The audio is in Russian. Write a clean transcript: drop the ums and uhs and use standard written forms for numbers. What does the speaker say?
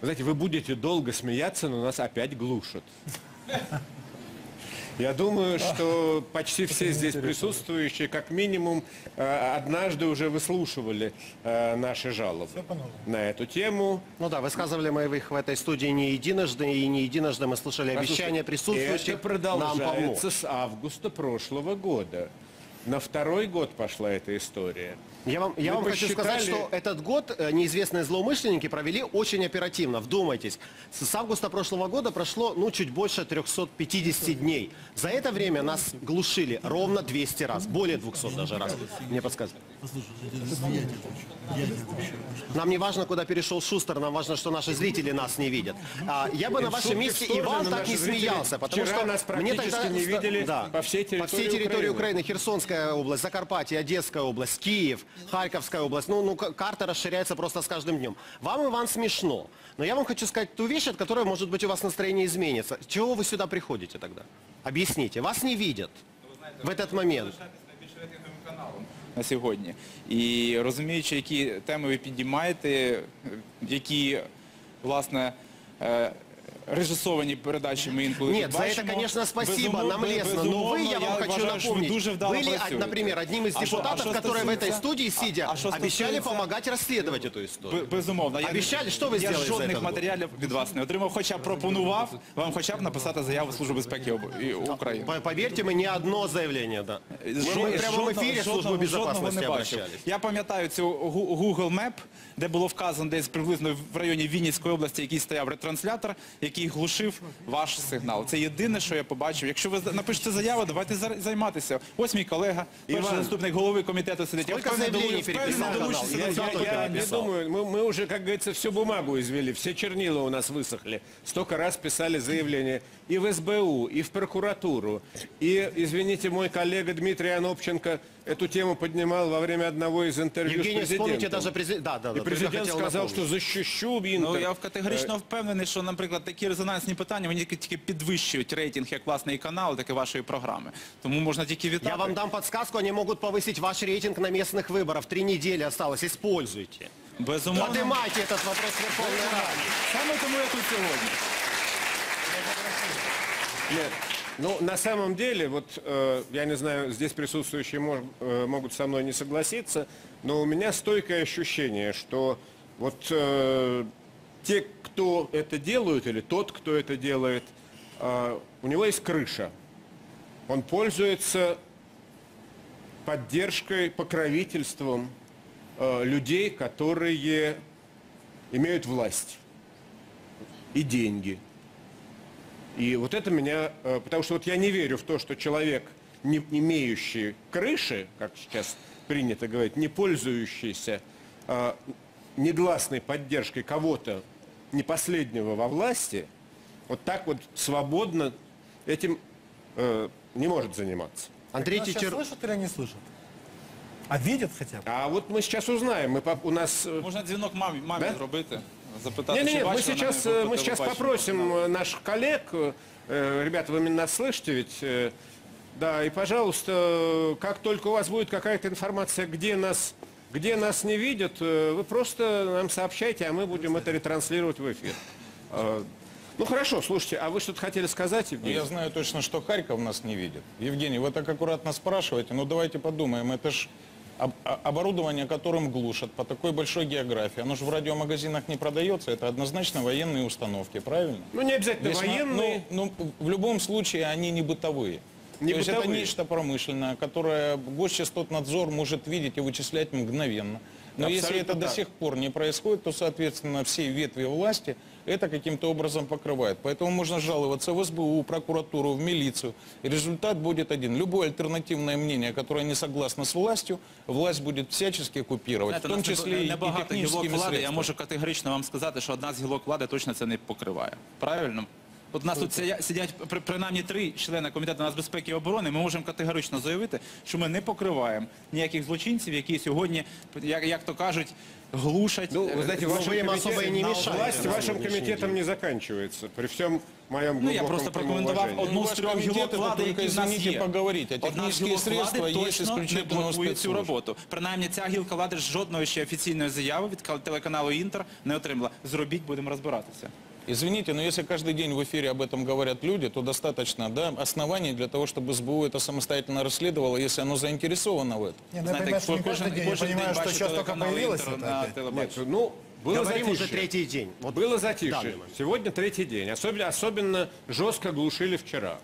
Вы знаете, вы будете долго смеяться, но нас опять глушат. Я думаю, что почти все здесь присутствующие, как минимум, однажды уже выслушивали наши жалобы на эту тему. Ну да, высказывали мы их в этой студии не единожды, и не единожды мы слышали обещания присутствующих. Это продолжается с августа прошлого года. На второй год пошла эта история. Я вам хочу сказать, что этот год неизвестные злоумышленники провели очень оперативно. Вдумайтесь, с августа прошлого года прошло чуть больше 350 дней. За это время нас глушили ровно 200 раз, более 200 даже раз. Мне подсказывают. Нам не важно, куда перешел Шустер, нам важно, что наши зрители нас не видят. Я бы на вашем месте и вам так не смеялся, потому что нас практически не видели по всей территории Украины. Херсонская область, Закарпатье, Одесская область, Киев, Харьковская область. Ну, карта расширяется просто с каждым днем. Вам, Иван, смешно. Но я вам хочу сказать ту вещь, от которой, может быть, у вас настроение изменится. Чего вы сюда приходите тогда? Объясните. Вас не видят в этот момент. На сьогодні. І розуміючи, які теми ви піднімаєте, які, власне, режисовані передачі ми інколи бачимо. Ні, за це, звісно, спасибо, нам лестно. Но ви, я вам хочу напомнити, були, наприклад, одним із депутатів, які в цій студії, сидя, обіцяли допомагати розслідувати цю історію. Безумовно. Обіцяли, що ви зробили за це? Я жодних матеріалів від вас не отримав, хоча пропонував вам хоча б написати заяву Служби безпеки України. Повірте, ми не одне заявлення, да. Ми прямо в ефірі Службу безпеки обращались. Я пам'ятаю цю Google Map, де було вказано десь приблизно в районі Вінницької області, який стояв ретранслятор, який глушив ваш сигнал. Це єдине, що я побачив. Якщо ви напишете заяву, давайте займатися. Ось мій колега, перший заступник голови комітету сидить. Я не думаю, мы уже, как говорится, всю бумагу извели, все чернила у нас высохли. Столько раз писали заявления и в СБУ, и в прокуратуру. И, извините, мой коллега Дмитрий Анопченко эту тему поднимал во время одного из интервью с президентом. Евгений, вспомните, даже президент сказал, что защищу Интер. Ну, я категорично впевнений, что, например, такі резонансні питання, вони тільки підвищують рейтинг як власний канал, так і вашої програми. Тому можна тільки вітати. Я вам дам підказку, вони можуть повисити ваш рейтинг на місцевих виборах. 3 недели осталось, використовуйте. Безумовно. Поднимайте этот вопрос в Верховній Раді. Саме тому я тут сьогодні. Нет, ну, на самом деле, вот, я не знаю, здесь присутствующие могут со мной не согласиться, но у меня стойкое ощущение, что вот те, кто это делают, или тот, кто это делает, у него есть крыша. Он пользуется поддержкой, покровительством людей, которые имеют власть и деньги. И вот это меня... Потому что вот я не верю в то, что человек, не имеющий крыши, как сейчас принято говорить, не пользующийся негласной поддержкой кого-то, не последнего во власти, вот так вот свободно этим не может заниматься. Андрей Тичер... Слышат или не слышат? А видят хотя бы? А вот мы сейчас узнаем. Мы, у нас... Можно звонок маме сделать? Да? Запытать, нет, мы сейчас попросим наших коллег. Ребята, вы меня слышите ведь? Да, и, пожалуйста, как только у вас будет какая-то информация, где нас не видят, вы просто нам сообщайте, а мы будем это ретранслировать в эфир. Ну хорошо, слушайте, а вы что-то хотели сказать, Евгений? Я знаю точно, что Харьков нас не видит. Евгений, вы так аккуратно спрашиваете, но давайте подумаем, это ж оборудование, которым глушат по такой большой географии. Оно же в радиомагазинах не продается, это однозначно военные установки, правильно? Ну не обязательно весьма, военные. Но в любом случае они не бытовые. То есть это нечто промышленное, которое Госчастотнадзор может видеть и вычислять мгновенно. Но абсолютно если это так до сих пор не происходит, то, соответственно, все ветви власти это каким-то образом покрывают. Поэтому можно жаловаться в СБУ, прокуратуру, в милицию. И результат будет один. Любое альтернативное мнение, которое не согласно с властью, власть будет всячески оккупировать. В том числе и техническими средствами. Я могу категорично вам сказать, что одна из гілок влади точно это не покрывает. Правильно? От у нас тут сидять принаймні 3 члени Комітету Нацбезпеки і оборони. Ми можемо категорично заявити, що ми не покриваємо ніяких злочинців, які сьогодні, як то кажуть, глушать. Ну, вы знаете, власть вашим комитетом не заканчивается, при всем моем глубоком уважении. Ну, я просто прокомментовал одну из 3 гілок влади, які в нас є. Одна з гілок влади точно не блокує цю роботу. Принаймні, ця гілка влади жодної ще офіційної заяви від телеканалу «Інтер» не отримала. Зробіть, будемо розбиратися. Извините, но если каждый день в эфире об этом говорят люди, то достаточно, да, оснований для того, чтобы СБУ это самостоятельно расследовало, если оно заинтересовано в этом. Нет, ну, знаете, что я понимаю, что сейчас только появилось это. Нет, ну, было затишье. Уже третий день. Вот было затишье. Сегодня третий день. Особенно жестко глушили вчера.